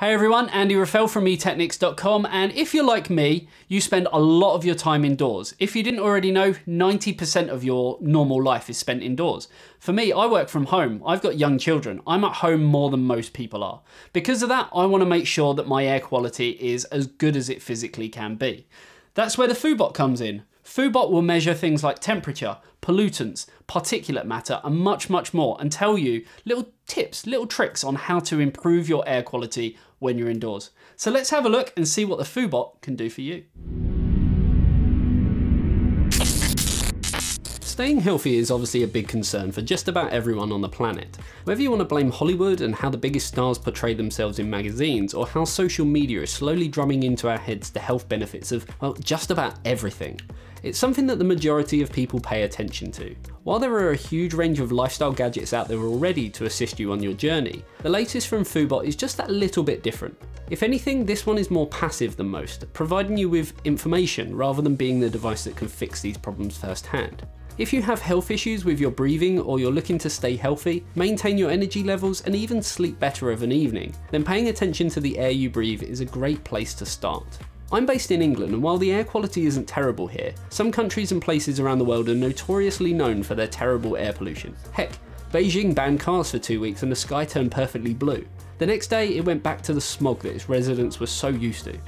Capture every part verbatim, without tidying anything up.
Hey everyone, Andy Raffel from e technics dot com, and if you're like me, you spend a lot of your time indoors. If you didn't already know, ninety percent of your normal life is spent indoors. For me, I work from home. I've got young children. I'm at home more than most people are. Because of that, I want to make sure that my air quality is as good as it physically can be. That's where the Foobot comes in. Foobot will measure things like temperature, pollutants, particulate matter, and much, much more, and tell you little tips, little tricks on how to improve your air quality when you're indoors. So let's have a look and see what the Foobot can do for you. Staying healthy is obviously a big concern for just about everyone on the planet. Whether you want to blame Hollywood and how the biggest stars portray themselves in magazines, or how social media is slowly drumming into our heads the health benefits of, well, just about everything. It's something that the majority of people pay attention to. While there are a huge range of lifestyle gadgets out there already to assist you on your journey, the latest from Foobot is just that little bit different. If anything, this one is more passive than most, providing you with information rather than being the device that can fix these problems firsthand. If you have health issues with your breathing, or you're looking to stay healthy, maintain your energy levels, and even sleep better of an evening, then paying attention to the air you breathe is a great place to start. I'm based in England, and while the air quality isn't terrible here, some countries and places around the world are notoriously known for their terrible air pollution. Heck, Beijing banned cars for two weeks and the sky turned perfectly blue. The next day, it went back to the smog that its residents were so used to.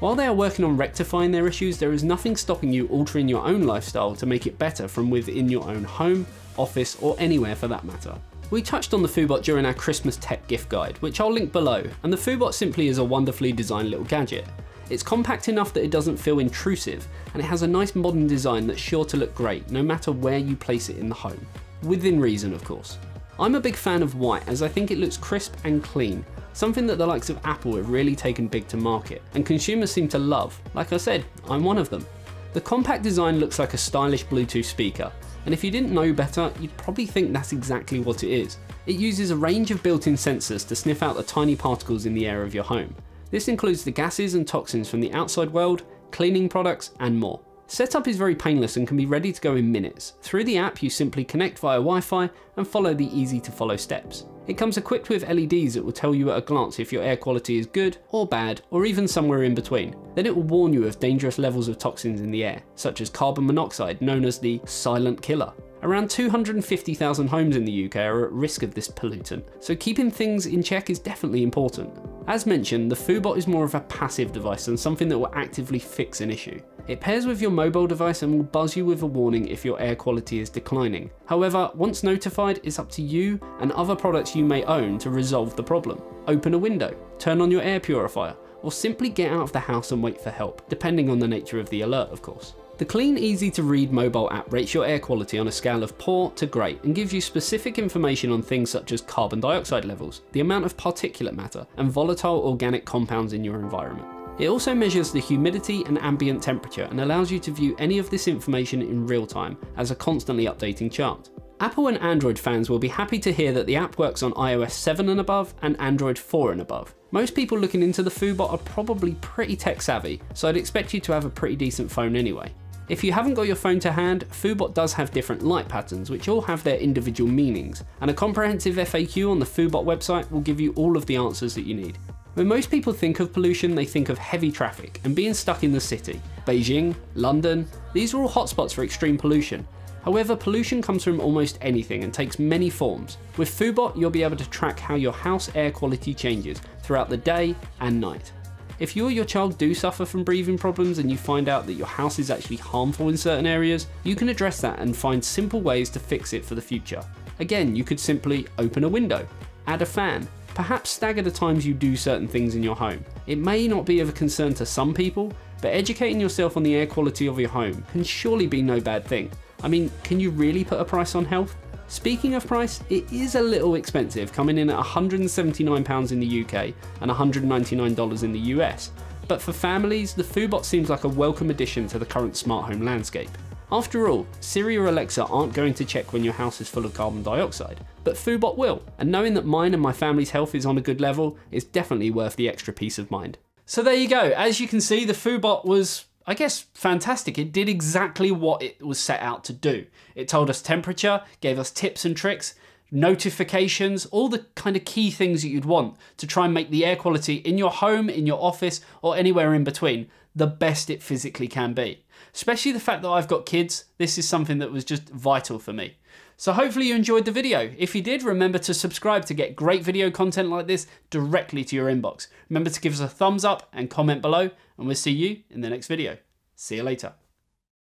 While they are working on rectifying their issues, there is nothing stopping you altering your own lifestyle to make it better from within your own home, office, or anywhere for that matter. We touched on the Foobot during our Christmas tech gift guide, which I'll link below, and the Foobot simply is a wonderfully designed little gadget. It's compact enough that it doesn't feel intrusive, and it has a nice modern design that's sure to look great no matter where you place it in the home. Within reason, of course. I'm a big fan of white, as I think it looks crisp and clean, something that the likes of Apple have really taken big to market, and consumers seem to love. Like I said, I'm one of them. The compact design looks like a stylish Bluetooth speaker, and if you didn't know better, you'd probably think that's exactly what it is. It uses a range of built-in sensors to sniff out the tiny particles in the air of your home. This includes the gases and toxins from the outside world, cleaning products, and more. Setup is very painless and can be ready to go in minutes. Through the app, you simply connect via Wi-Fi and follow the easy-to-follow steps. It comes equipped with L E Ds that will tell you at a glance if your air quality is good or bad, or even somewhere in between. Then it will warn you of dangerous levels of toxins in the air, such as carbon monoxide, known as the silent killer. Around two hundred fifty thousand homes in the U K are at risk of this pollutant, so keeping things in check is definitely important. As mentioned, the Foobot is more of a passive device than something that will actively fix an issue. It pairs with your mobile device and will buzz you with a warning if your air quality is declining. However, once notified, it's up to you and other products you may own to resolve the problem. Open a window, turn on your air purifier, or simply get out of the house and wait for help, depending on the nature of the alert, of course. The clean, easy-to-read mobile app rates your air quality on a scale of poor to great and gives you specific information on things such as carbon dioxide levels, the amount of particulate matter, and volatile organic compounds in your environment. It also measures the humidity and ambient temperature and allows you to view any of this information in real time as a constantly updating chart. Apple and Android fans will be happy to hear that the app works on i O S seven and above and Android four and above. Most people looking into the Foobot are probably pretty tech savvy, so I'd expect you to have a pretty decent phone anyway. If you haven't got your phone to hand, Foobot does have different light patterns, which all have their individual meanings, and a comprehensive F A Q on the Foobot website will give you all of the answers that you need. When most people think of pollution, they think of heavy traffic and being stuck in the city. Beijing, London, these are all hotspots for extreme pollution. However, pollution comes from almost anything and takes many forms. With Foobot, you'll be able to track how your house air quality changes throughout the day and night. If you or your child do suffer from breathing problems and you find out that your house is actually harmful in certain areas, you can address that and find simple ways to fix it for the future. Again, you could simply open a window, add a fan, perhaps stagger the times you do certain things in your home. It may not be of a concern to some people, but educating yourself on the air quality of your home can surely be no bad thing. I mean, can you really put a price on health? Speaking of price, it is a little expensive, coming in at one hundred seventy-nine pounds in the U K and one hundred ninety-nine dollars in the U S, but for families, the Foobot seems like a welcome addition to the current smart home landscape. After all, Siri or Alexa aren't going to check when your house is full of carbon dioxide, but Foobot will, and knowing that mine and my family's health is on a good level is definitely worth the extra peace of mind. So there you go. As you can see, the Foobot was, I guess, fantastic. It did exactly what it was set out to do. It told us temperature, gave us tips and tricks, notifications, all the kind of key things that you'd want to try and make the air quality in your home, in your office, or anywhere in between, the best it physically can be. Especially the fact that I've got kids, this is something that was just vital for me. So hopefully you enjoyed the video. If you did, remember to subscribe to get great video content like this directly to your inbox. Remember to give us a thumbs up and comment below, and we'll see you in the next video. See you later.